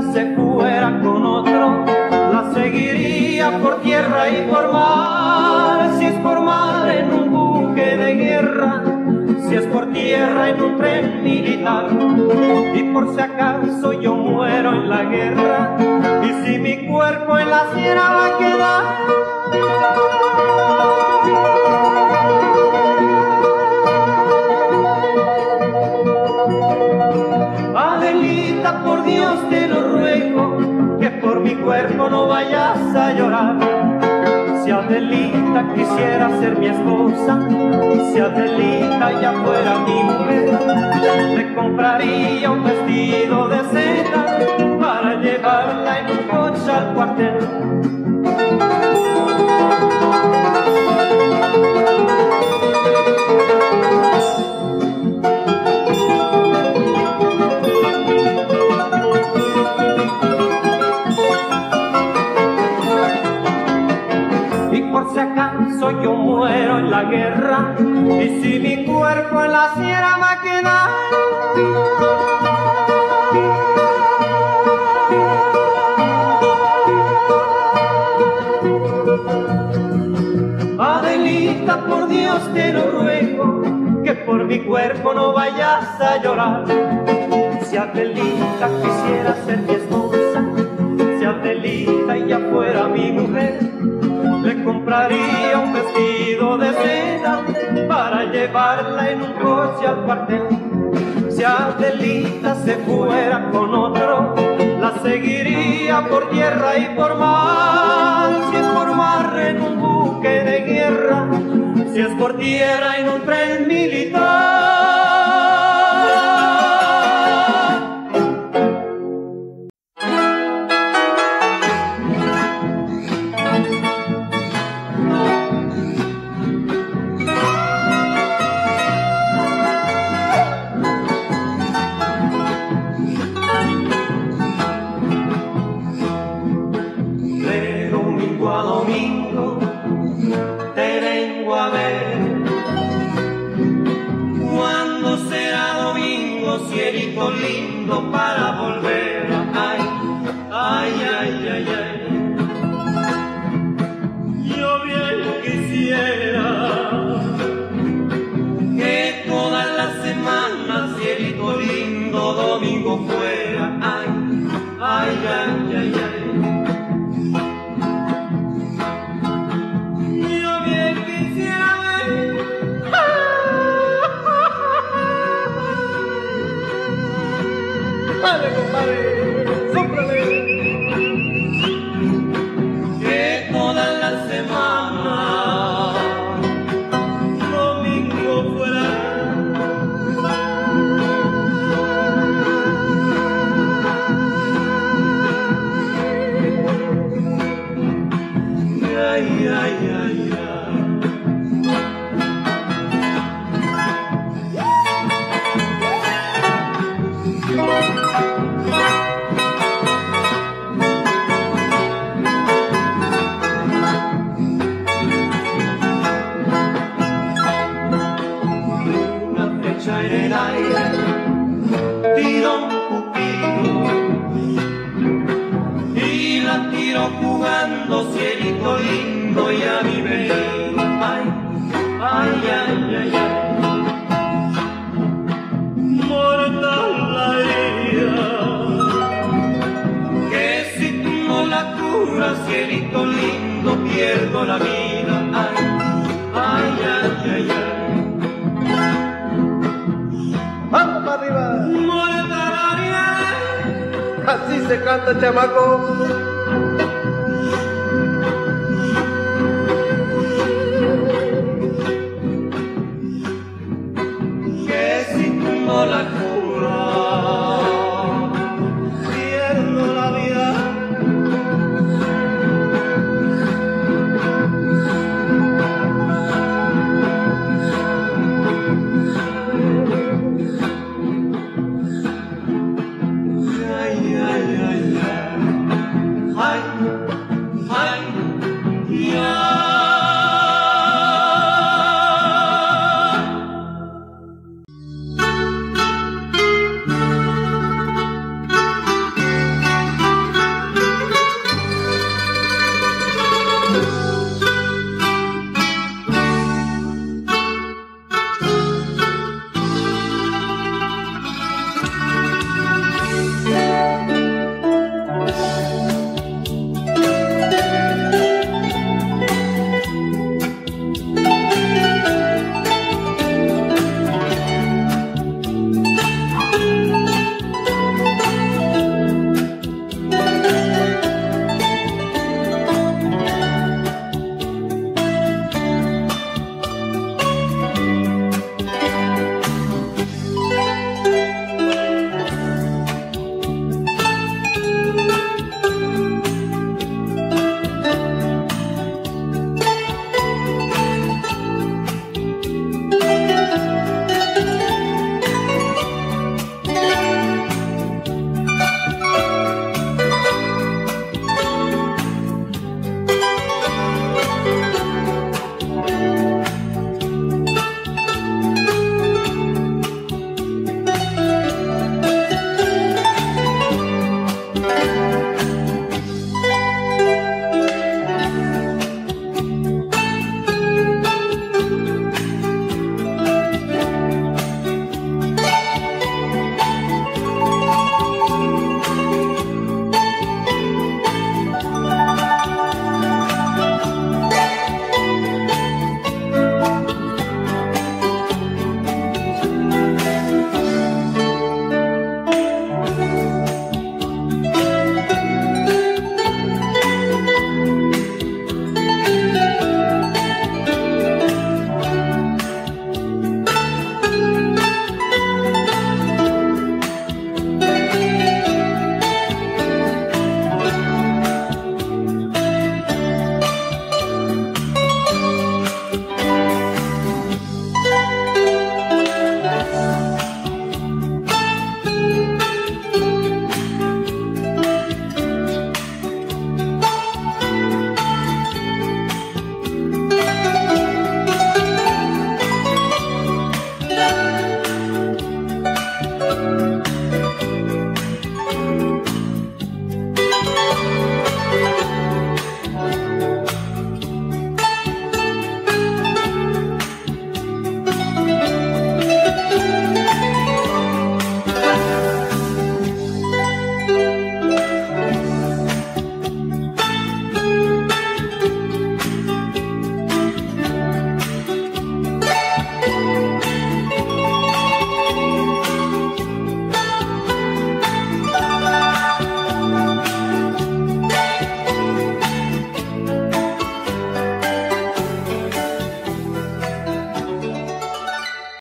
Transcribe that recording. Adelita se fuera con otro, la seguiría por tierra y por mar. Si es por mar en un buque de guerra, si es por tierra en un tren militar. Y por si acaso yo muero en la guerra, y si mi cuerpo en la sierra va a quedar. Por Dios te lo ruego, que por mi cuerpo no vayas a llorar. Si Adelita quisiera ser mi esposa, si Adelita ya fuera mi mujer, le compraría un vestido de seda para llevarla en un coche al cuartel. Si acaso yo muero en la guerra, y si mi cuerpo en la sierra va a quedar. Adelita, por Dios te lo ruego, que por mi cuerpo no vayas a llorar. Si Adelita quisiera ser mi esposa, si Adelita ya fuera mi mujer, le compraría un vestido de seda para llevarla en un coche al cuartel. Si Adelita se fuera con otro, la seguiría por tierra y por mar. Si es por mar en un buque de guerra, si es por tierra en un tren militar. Cielito lindo para volver, ay, ay, ay, ay, ay. Yo bien quisiera que todas las semanas, cielito lindo, domingo fuera, ay, ay, ay, ay, ay. Yo bien quisiera ver. ¡Vale, compadre! ¡Súprale! Que todas las semanas domingo fuera, ay, ay, ay, ay. Jugando, cielito lindo, y a mi venido, ay, ay, ay, ay, ay. Mortal la herida, que si tú no la curas, cielito lindo, pierdo la vida, ay, ay, ay, ay, ay. ¡Vamos para arriba! Mortal la herida. Así se canta, chamaco. La cura